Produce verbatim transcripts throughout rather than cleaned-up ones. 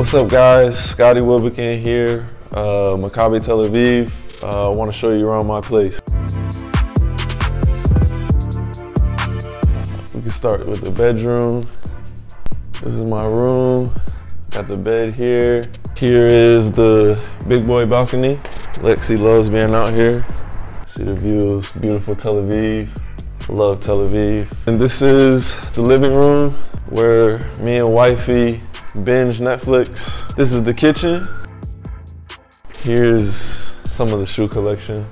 What's up, guys? Scottie Wilbekin here, uh, Maccabi Tel Aviv. Uh, I want to show you around my place. We can start with the bedroom. This is my room. Got the bed here. Here is the big boy balcony. Lexi loves being out here. See the views, beautiful Tel Aviv. Love Tel Aviv. And this is the living room where me and wifey binge Netflix. This is the kitchen. Here's some of the shoe collection.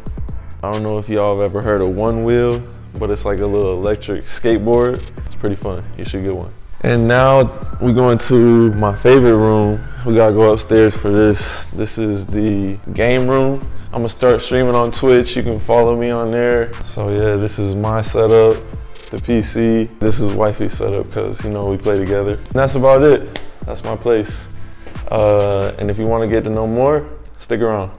I don't know if y'all have ever heard of One Wheel, but it's like a little electric skateboard. It's pretty fun, you should get one. And now we go into my favorite room. We gotta go upstairs for this. This is the game room. I'm gonna start streaming on Twitch. You can follow me on there. So yeah, this is my setup, the P C. This is wifey's setup, cause you know, we play together. And that's about it. That's my place. Uh, and if you wanna get to know more, stick around.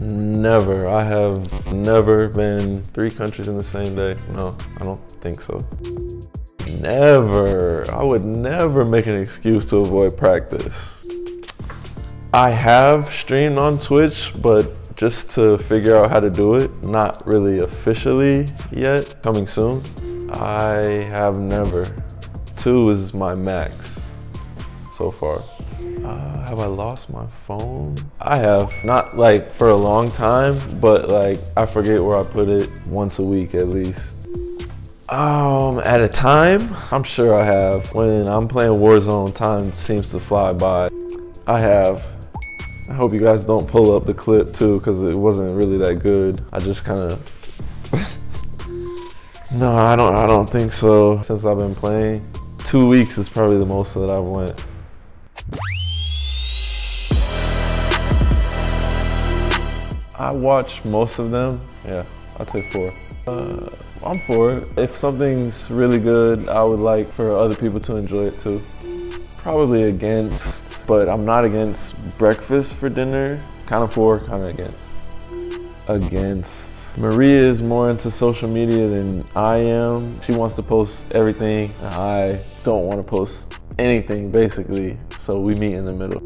Never, I have never been three countries in the same day. No, I don't think so. Never, I would never make an excuse to avoid practice. I have streamed on Twitch, but just to figure out how to do it, not really officially yet, coming soon. I have never, two is my max so far. Uh, have I lost my phone? I have, not like for a long time, but like I forget where I put it once a week at least. Um, at a time, I'm sure I have. When I'm playing Warzone, time seems to fly by. I have. I hope you guys don't pull up the clip too, because it wasn't really that good. I just kind of, no, I don't, I don't think so. Since I've been playing, two weeks is probably the most that I've went. I watch most of them. Yeah, I'll take four. Uh, I'm for it. If something's really good, I would like for other people to enjoy it too. Probably against, but I'm not against breakfast for dinner. Kind of for, kind of against. Against. Maria is more into social media than I am. She wants to post everything. I don't want to post anything, basically. So we meet in the middle.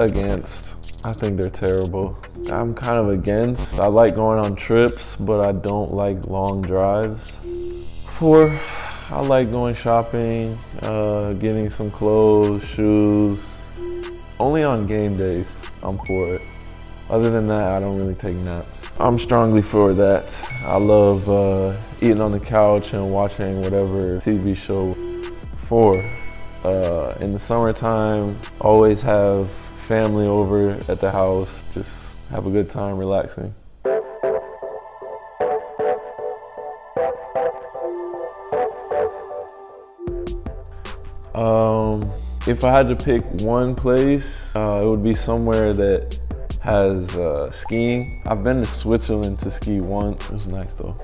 Against. I think they're terrible. I'm kind of against. I like going on trips, but I don't like long drives. Four, I like going shopping, uh, getting some clothes, shoes. Only on game days, I'm for it. Other than that, I don't really take naps. I'm strongly for that. I love uh, eating on the couch and watching whatever T V show. Four, uh, in the summertime, always have family over at the house, just have a good time relaxing. Um, if I had to pick one place, uh, it would be somewhere that has uh, skiing. I've been to Switzerland to ski once. It was nice though.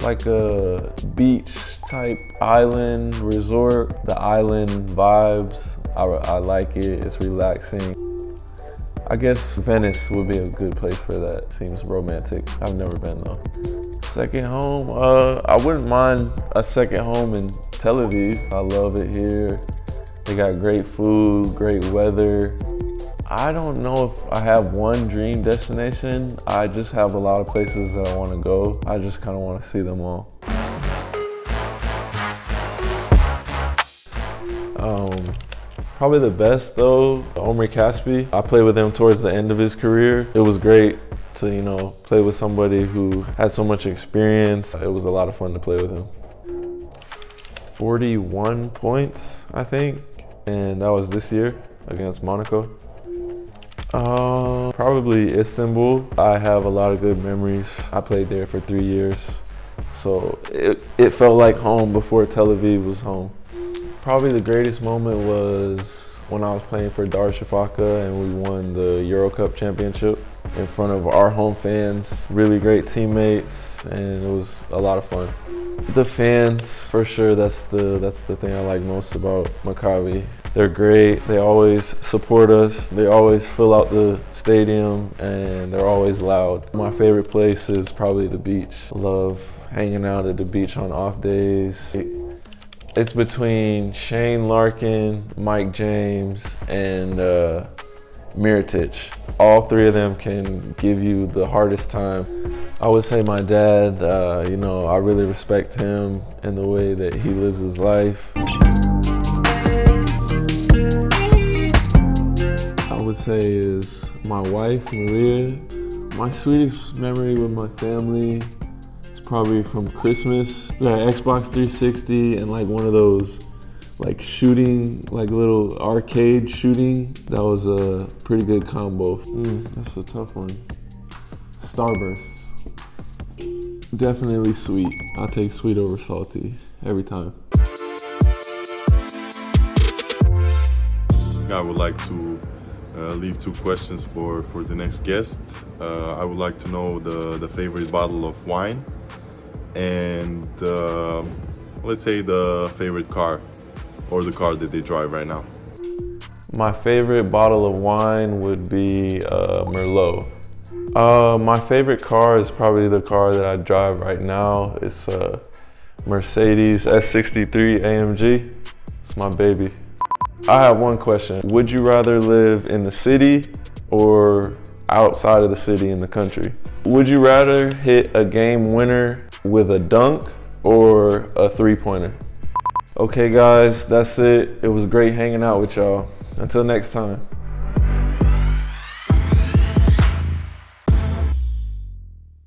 Like a beach type island resort. The island vibes, I, I like it, it's relaxing. I guess Venice would be a good place for that. Seems romantic. I've never been though. Second home, uh, I wouldn't mind a second home in Tel Aviv. I love it here. They got great food, great weather. I don't know if I have one dream destination. I just have a lot of places that I want to go. I just kind of want to see them all. Um, Probably the best though, Omri Caspi. I played with him towards the end of his career. It was great to, you know, play with somebody who had so much experience. It was a lot of fun to play with him. forty-one points, I think. And that was this year against Monaco. Uh, probably Istanbul. I have a lot of good memories. I played there for three years. So it, it felt like home before Tel Aviv was home. Probably the greatest moment was when I was playing for Darüşşafaka and we won the Euro Cup Championship in front of our home fans. Really great teammates, and it was a lot of fun. The fans, for sure, that's the, that's the thing I like most about Maccabi. They're great, they always support us, they always fill out the stadium, and they're always loud. My favorite place is probably the beach. Love hanging out at the beach on off days. It's between Shane Larkin, Mike James, and uh, Miritich. All three of them can give you the hardest time. I would say my dad, uh, you know, I really respect him and the way that he lives his life. I would say is my wife, Maria. My sweetest memory with my family is probably from Christmas. We had an Xbox three sixty and like one of those like shooting, like little arcade shooting. That was a pretty good combo. Mm, that's a tough one. Starbursts. Definitely sweet. I'll take sweet over salty every time. I would like to uh, leave two questions for, for the next guest. Uh, I would like to know the, the favorite bottle of wine and uh, let's say the favorite car. Or the car that they drive right now? My favorite bottle of wine would be uh, Merlot. Uh, my favorite car is probably the car that I drive right now. It's a Mercedes S sixty-three A M G. It's my baby. I have one question. Would you rather live in the city or outside of the city in the country? Would you rather hit a game winner with a dunk or a three-pointer? Okay guys, that's it. It was great hanging out with y'all. Until next time.